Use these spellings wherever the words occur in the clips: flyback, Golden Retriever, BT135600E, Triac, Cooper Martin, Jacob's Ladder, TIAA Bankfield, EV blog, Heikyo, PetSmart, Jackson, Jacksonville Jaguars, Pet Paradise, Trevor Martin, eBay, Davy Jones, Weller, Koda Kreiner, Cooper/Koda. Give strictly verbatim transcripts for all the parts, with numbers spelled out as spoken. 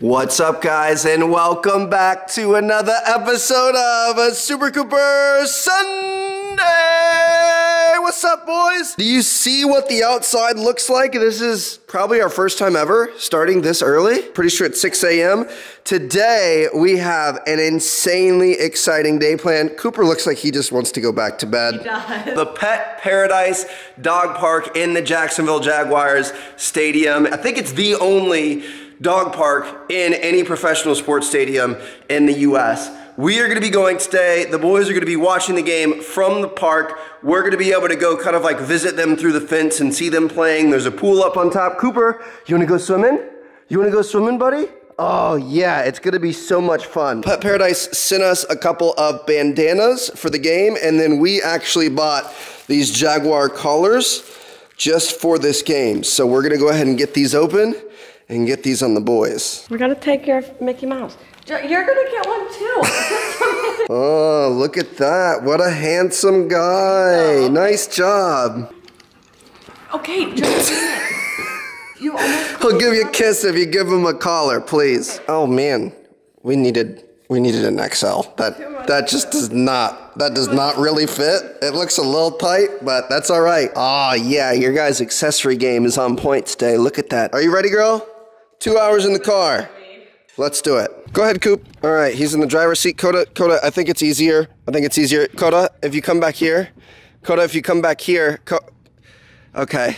What's up, guys, and welcome back to another episode of a Super Cooper Sunday. What's up, boys? Do you see what the outside looks like? This is probably our first time ever starting this early. Pretty sure it's six A M Today, we have an insanely exciting day planned. Cooper looks like he just wants to go back to bed. He does. The Pet Paradise Dog Park in the Jacksonville Jaguars Stadium. I think it's the only dog park in any professional sports stadium in the U S We are gonna be going today. The boys are gonna be watching the game from the park. We're gonna be able to go kind of like visit them through the fence and see them playing. There's a pool up on top. Cooper, you wanna go swimming? You wanna go swimming, buddy? Oh yeah, it's gonna be so much fun. Pet Paradise sent us a couple of bandanas for the game, and then we actually bought these Jaguar collars just for this game. So we're gonna go ahead and get these open and get these on the boys. We're gonna take your Mickey Mouse. You're gonna get one too. Oh, look at that. What a handsome guy. Oh. Nice job. Okay, just you almost He'll give you a kiss if you give him a collar, please. Okay. Oh man, we needed we needed an X L. That that just does not that does not really fit. It looks a little tight, but that's all right. Oh yeah, your guys' accessory game is on point today. Look at that. Are you ready, girl? Two hours in the car. Let's do it. Go ahead, Coop. All right, he's in the driver's seat. Koda, Koda, I think it's easier. I think it's easier. Koda, if you come back here. Koda, if you come back here. Ko okay.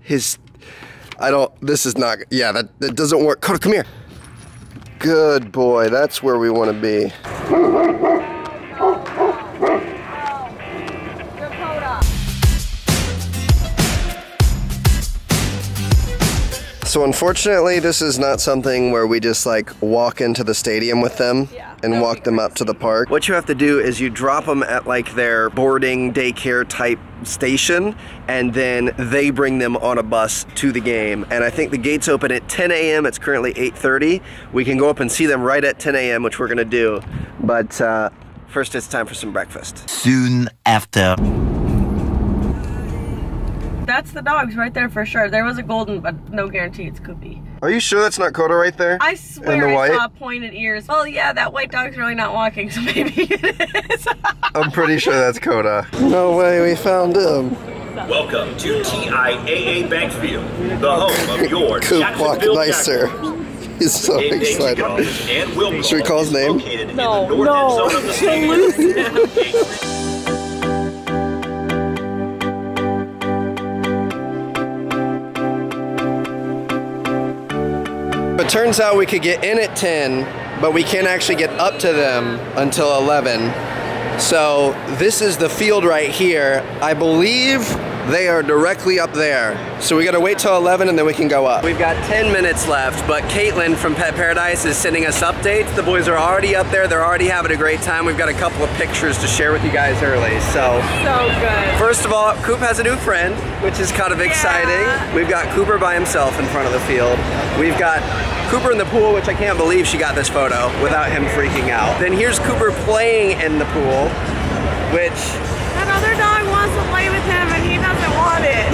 His, I don't, this is not, yeah, that, that doesn't work. Koda, come here. Good boy, that's where we want to be. So unfortunately, this is not something where we just like walk into the stadium with them yeah, and walk them up to the park. What you have to do is you drop them at like their boarding daycare type station, and then they bring them on a bus to the game. And I think the gates open at ten A M It's currently eight thirty. We can go up and see them right at ten A M, which we're gonna do. But uh, first it's time for some breakfast. Soon after. That's the dogs right there for sure. There was a golden, but no guarantee it's Koopy. Are you sure that's not Koda right there? I swear the I white? saw pointed ears. Well, yeah, that white dog's really not walking, so maybe it is. I'm pretty sure that's Koda. No way, we found him. Welcome to T I A A Bankfield, the home of your Coop Jacksonville nicer. He's so excited. And should we call his name? No, no. He'll It turns out we could get in at ten, but we can't actually get up to them until eleven. So this is the field right here. I believe they are directly up there. So we gotta wait till eleven and then we can go up. We've got ten minutes left, but Caitlin from Pet Paradise is sending us updates. The boys are already up there. They're already having a great time. We've got a couple of pictures to share with you guys early, so. So good. First of all, Coop has a new friend, which is kind of exciting. Yeah. We've got Cooper by himself in front of the field. We've got Cooper in the pool, which I can't believe she got this photo without him freaking out. Then here's Cooper playing in the pool, which... That other dog wants to play with him and he doesn't want it.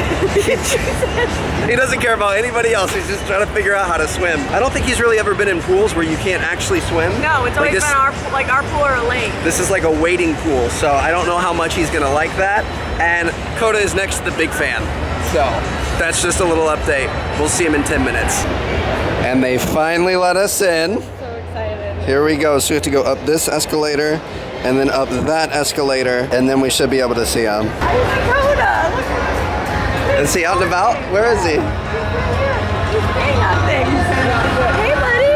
He doesn't care about anybody else. He's just trying to figure out how to swim. I don't think he's really ever been in pools where you can't actually swim. No, it's always like this, been our, like our pool or a lake. This is like a wading pool, so I don't know how much he's gonna like that. And Koda is next to the big fan. So that's just a little update. We'll see him in ten minutes. And they finally let us in. So excited. Here we go. So we have to go up this escalator and then up that escalator, and then we should be able to see him. Koda. Is he out and about? Where is he? He's paying on things. Hey, buddy.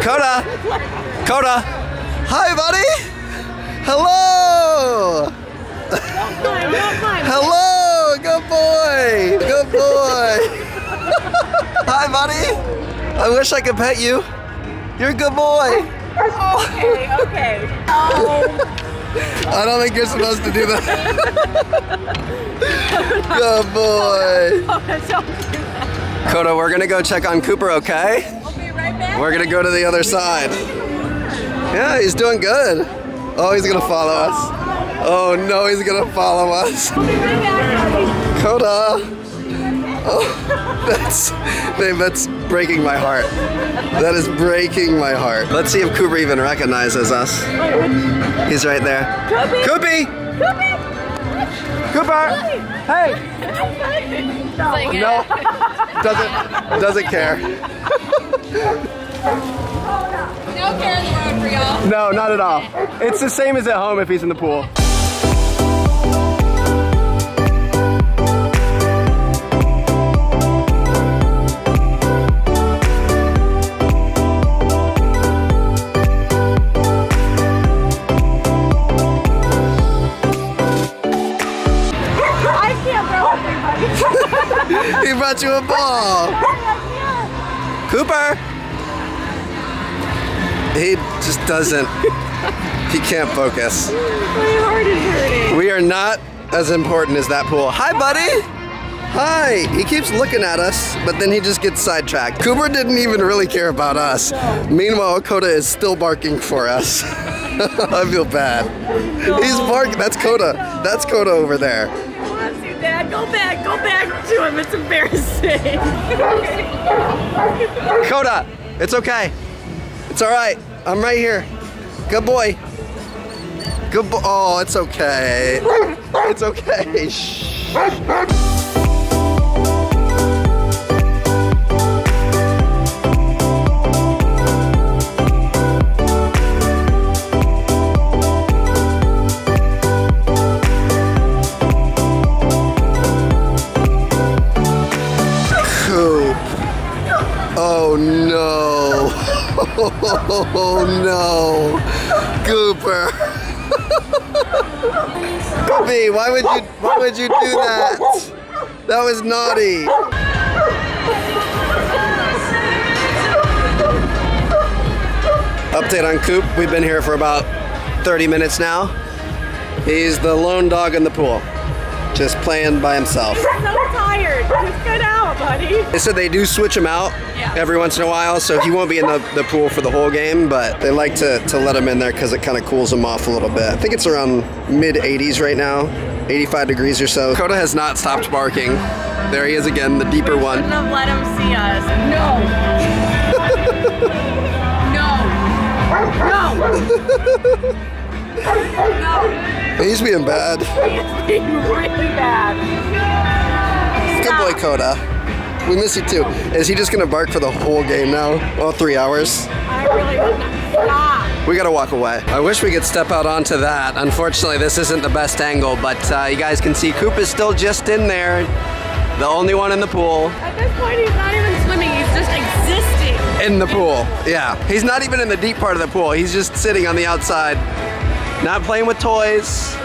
Koda. Koda. Hi, buddy. Hello. Don't climb, don't climb. Hello. Good boy. Good boy. Hi, buddy. I wish I could pet you. You're a good boy. Okay, okay. Oh. I don't think you're supposed to do that. Good boy. Koda, don't do that. Koda, we're gonna go check on Cooper, okay? We'll be right back. We're gonna go to the other side. Yeah, he's doing good. Oh, he's gonna follow us. Oh no, he's gonna follow us. We'll be right back, Koda. Oh, that's, babe, that's, breaking my heart. That is breaking my heart. Let's see if Cooper even recognizes us. He's right there. Coopy! Coopy! Cooper! Hey! No. Doesn't, doesn't care. No care in the road for y'all. No, not at all. It's the same as at home if he's in the pool. He brought you a ball. Cooper. He just doesn't. He can't focus. My heart is hurting. We are not as important as that pool. Hi, buddy. Hi. He keeps looking at us, but then he just gets sidetracked. Cooper didn't even really care about us. No. Meanwhile, Koda is still barking for us. I feel bad. No. He's barking. That's Koda. No. That's Koda over there. Dad, go back, go back to him. It's embarrassing. Koda, it's okay. It's all right. I'm right here. Good boy. Good boy. Oh, it's okay. It's okay. Shh. Oh no! Oh no! Cooper! Cooper, why would you? Why would you do that? That was naughty. Update on Coop. We've been here for about thirty minutes now. He's the lone dog in the pool, just playing by himself. He's so tired. Just get out, buddy. They said they do switch him out yeah. every once in a while, so he won't be in the, the pool for the whole game, but they like to, to let him in there because it kind of cools him off a little bit. I think it's around mid eighties right now, eighty-five degrees or so. Koda has not stopped barking. There he is again, the deeper we one. We shouldn't have let him see us. No. No. No. No. He's being bad. He's being really bad. Stop. Good boy, Koda. We miss you too. Is he just gonna bark for the whole game now? All three hours? I really would not. Stop. We gotta walk away. I wish we could step out onto that. Unfortunately, this isn't the best angle, but uh, you guys can see Coop is still just in there. The only one in the pool. At this point, he's not even swimming. He's just existing. In the pool, yeah. He's not even in the deep part of the pool. He's just sitting on the outside. Not playing with toys.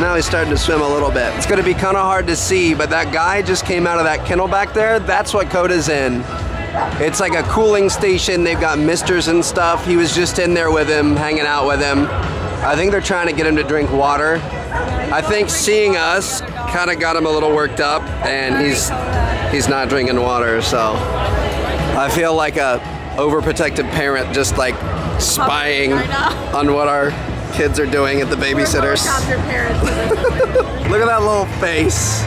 Now he's starting to swim a little bit. It's gonna be kinda hard to see, but that guy just came out of that kennel back there. That's what Koda's in. It's like a cooling station. They've got misters and stuff. He was just in there with him, hanging out with him. I think they're trying to get him to drink water. I think seeing us kinda got him a little worked up, and he's he's not drinking water, so. I feel like a overprotective parent just like spying on what our kids are doing at the babysitters. Look at that little face.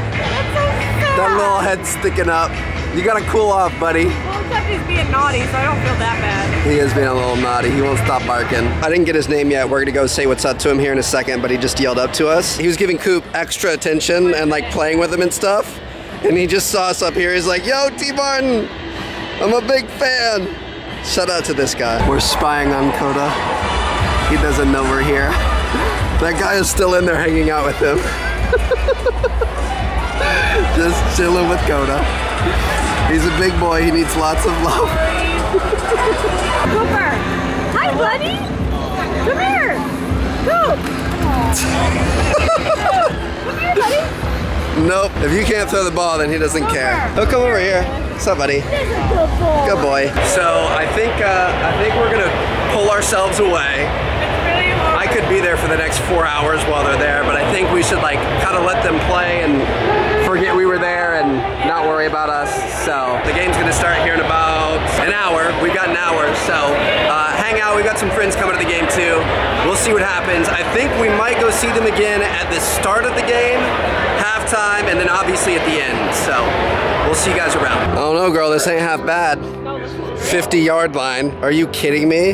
That little head sticking up. You gotta cool off, buddy. Well, except he's being naughty, so I don't feel that bad. He is being a little naughty. He won't stop barking. I didn't get his name yet. We're gonna go say what's up to him here in a second, but he just yelled up to us. He was giving Coop extra attention and like playing with him and stuff. And he just saw us up here. He's like, yo, T. Martin, I'm a big fan. Shout out to this guy. We're spying on Koda. He doesn't know we're here. That guy is still in there hanging out with him. Just chilling with Koda. He's a big boy, he needs lots of love. Cooper! Hi, buddy! Come here! Coop! Come here, buddy! Nope, if you can't throw the ball, then he doesn't Cooper. care. He'll come over here. What's up, buddy? Good boy. So, I think, uh, I think we're gonna pull ourselves away. I could be there for the next four hours while they're there, but I think we should like kind of let them play and forget we were there and not worry about us. So the game's gonna start here in about an hour. We've got an hour, so uh, hang out. We've got some friends coming to the game too. We'll see what happens. I think we might go see them again at the start of the game, halftime, and then obviously at the end. So we'll see you guys around. Oh no, girl, this ain't half bad. fifty yard line. Are you kidding me?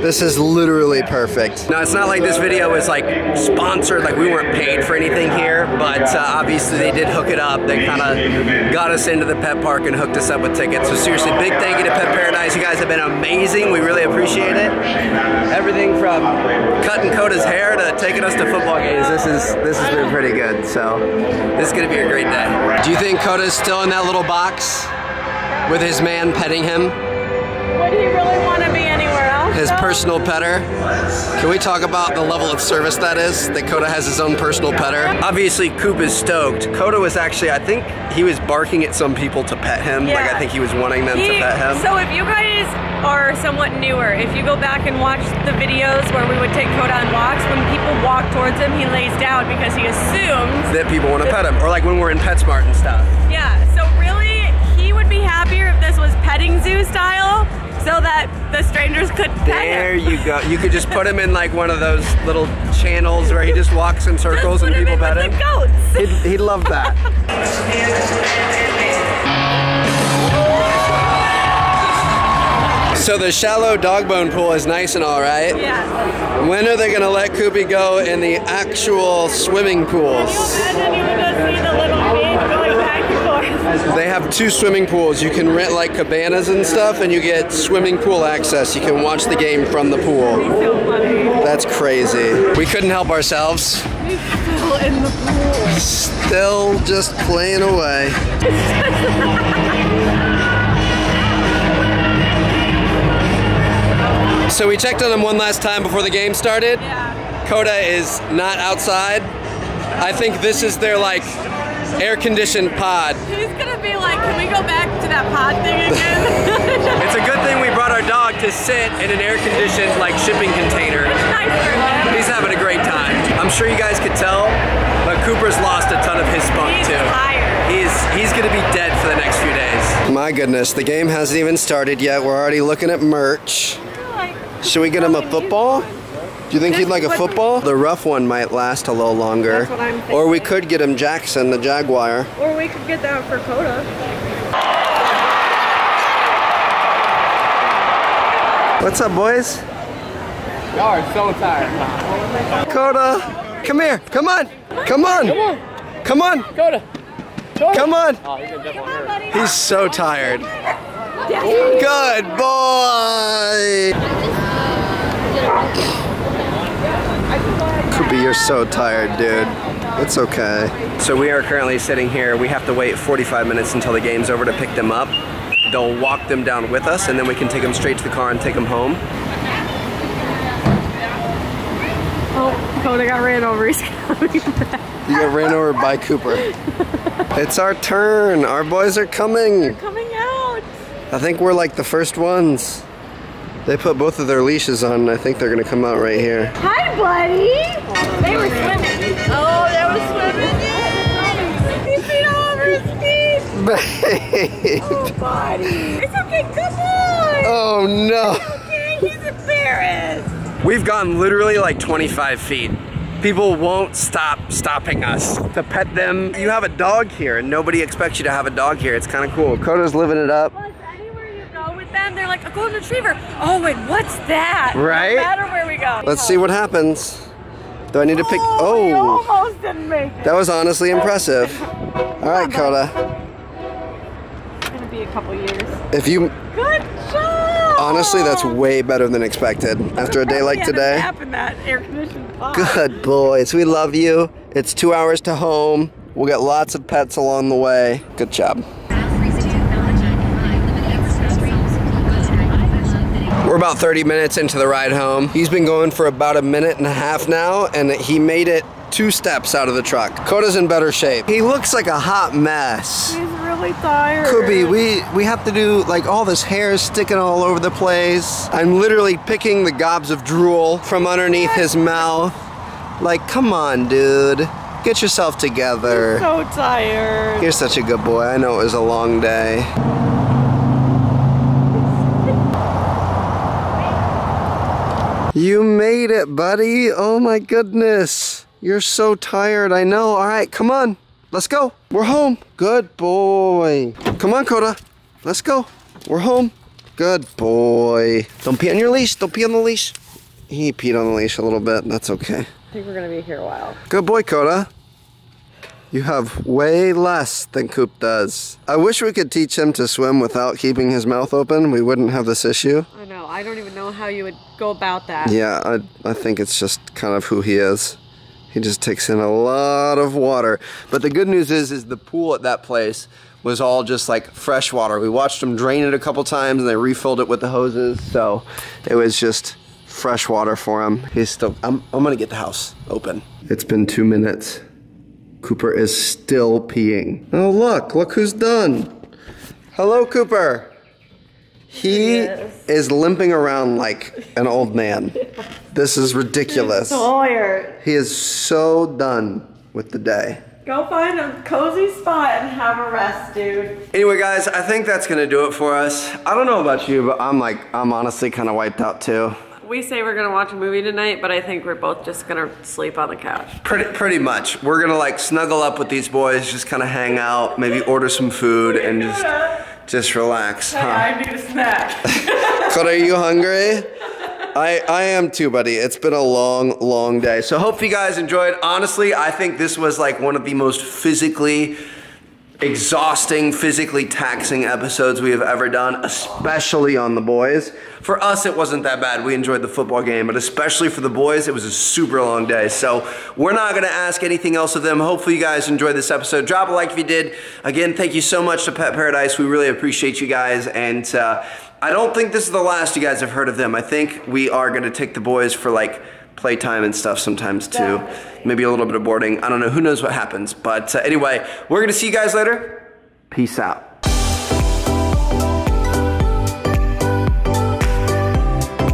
This is literally perfect. Now, it's not like this video is like sponsored, like we weren't paid for anything here, but uh, obviously they did hook it up. They kind of got us into the pet park and hooked us up with tickets. So seriously, big thank you to Pet Paradise. You guys have been amazing. We really appreciate it. Everything from cutting Koda's hair to taking us to football games. This is, this has been pretty good. So this is gonna be a great day. Do you think Koda's still in that little box with his man petting him? Would he really want to be anywhere else? His though? Personal petter. Can we talk about the level of service that is? That Koda has his own personal petter. Obviously, Coop is stoked. Koda was actually, I think he was barking at some people to pet him. Yeah. Like, I think he was wanting them he, to pet him. So if you guys are somewhat newer, if you go back and watch the videos where we would take Koda on walks, when people walk towards him, he lays down because he assumes that people want to pet him. Or like when we're in PetSmart and stuff. Yeah, so really, he would be happier if this was petting zoo style, so that the strangers could pet there him. You go. You could just put him in like one of those little channels where he just walks in circles and people pet him. He'd, he'd love that. So the shallow dog bone pool is nice and all right. Yeah. When are they gonna let Koopy go in the actual swimming pools? Can you imagine you would go see the little feet going back and forth? They have two swimming pools. You can rent like cabanas and stuff, and you get swimming pool access. You can watch the game from the pool. That'd be so funny. That's crazy. We couldn't help ourselves. He's still in the pool. Still just playing away. So we checked on him one last time before the game started. Yeah. Koda is not outside. I think this is their like air-conditioned pod. He's gonna be like, can we go back to that pod thing again? It's a good thing we brought our dog to sit in an air-conditioned like shipping container. It's nice for him. He's having a great time. I'm sure you guys could tell, but Cooper's lost a ton of his spunk he's too. Tired. He's he's gonna be dead for the next few days. My goodness, the game hasn't even started yet. We're already looking at merch. Should we get him a football? Do you think he'd like a football? The rough one might last a little longer. That's what I'm thinking. Or we could get him Jackson, the Jaguar. Or we could get that for Koda. What's up, boys? Y'all are so tired. Koda, come here. Come on. Come on. Come on. Koda. Come on. He's so tired. Good boy. Koopy, you're so tired, dude. It's okay. So we are currently sitting here. We have to wait forty-five minutes until the game's over to pick them up. They'll walk them down with us, and then we can take them straight to the car and take them home. Oh, Koda got ran over. He's coming back. You got ran over by Cooper. It's our turn. Our boys are coming. They're coming out. I think we're like the first ones. They put both of their leashes on, and I think they're gonna come out right here. Hi, buddy! They were swimming. Oh, they were swimming. His feet all over his feet. Babe. Oh, buddy. It's okay, come on. Oh, no. It's okay, he's embarrassed. We've gone literally like twenty-five feet. People won't stop stopping us to pet them. You have a dog here, and nobody expects you to have a dog here. It's kind of cool. Koda's living it up. They're like a golden retriever. Oh wait, what's that? Right? No matter where we go. Let's see what happens. Do I need to pick? Oh, oh. We almost didn't make it. That was honestly impressive. All right, Koda. It's gonna be a couple years. If you. Good job. Honestly, that's way better than expected. After a day like today. In that air-conditioned pod. Good boys, we love you. It's two hours to home. We'll get lots of pets along the way. Good job. We're about thirty minutes into the ride home. He's been going for about a minute and a half now, and he made it two steps out of the truck. Koda's in better shape. He looks like a hot mess. He's really tired. Koopy, we, we have to do like all this hair sticking all over the place. I'm literally picking the gobs of drool from underneath his mouth. Like, come on, dude. Get yourself together. I'm so tired. You're such a good boy. I know it was a long day. You made it, buddy. Oh my goodness. You're so tired, I know. All right, come on. Let's go. We're home. Good boy. Come on, Koda. Let's go. We're home. Good boy. Don't pee on your leash. Don't pee on the leash. He peed on the leash a little bit. That's okay. I think we're going to be here a while. Good boy, Koda. You have way less than Coop does. I wish we could teach him to swim without keeping his mouth open. We wouldn't have this issue. I know. I don't even know how you would go about that. Yeah, I, I think it's just kind of who he is. He just takes in a lot of water. But the good news is, is the pool at that place was all just like fresh water. We watched them drain it a couple times and they refilled it with the hoses. So it was just fresh water for him. He's still, I'm, I'm gonna get the house open. It's been two minutes. Cooper is still peeing. Oh look, look who's done. Hello, Cooper. He yes. is limping around like an old man. This is ridiculous. Sawyer. He is so done with the day. Go find a cozy spot and have a rest, dude. Anyway, guys, I think that's gonna do it for us. I don't know about you, but I'm like, I'm honestly kind of wiped out too. We say we're gonna watch a movie tonight, but I think we're both just gonna sleep on the couch. Pretty, pretty much. We're gonna like snuggle up with these boys, just kind of hang out, maybe order some food and just, just relax. Hey, huh? I need a snack. Koda, are you hungry? I, I am too, buddy. It's been a long, long day. So hope you guys enjoyed. Honestly, I think this was like one of the most physically exhausting, physically taxing episodes we have ever done, especially on the boys. For us, it wasn't that bad. We enjoyed the football game, but especially for the boys, it was a super long day. So we're not gonna ask anything else of them. Hopefully you guys enjoyed this episode. Drop a like if you did. Again, thank you so much to Pet Paradise. We really appreciate you guys. And uh, I don't think this is the last you guys have heard of them. I think we are gonna take the boys for like playtime and stuff sometimes too. Maybe a little bit of boarding. I don't know. Who knows what happens? But uh, anyway, we're going to see you guys later. Peace out.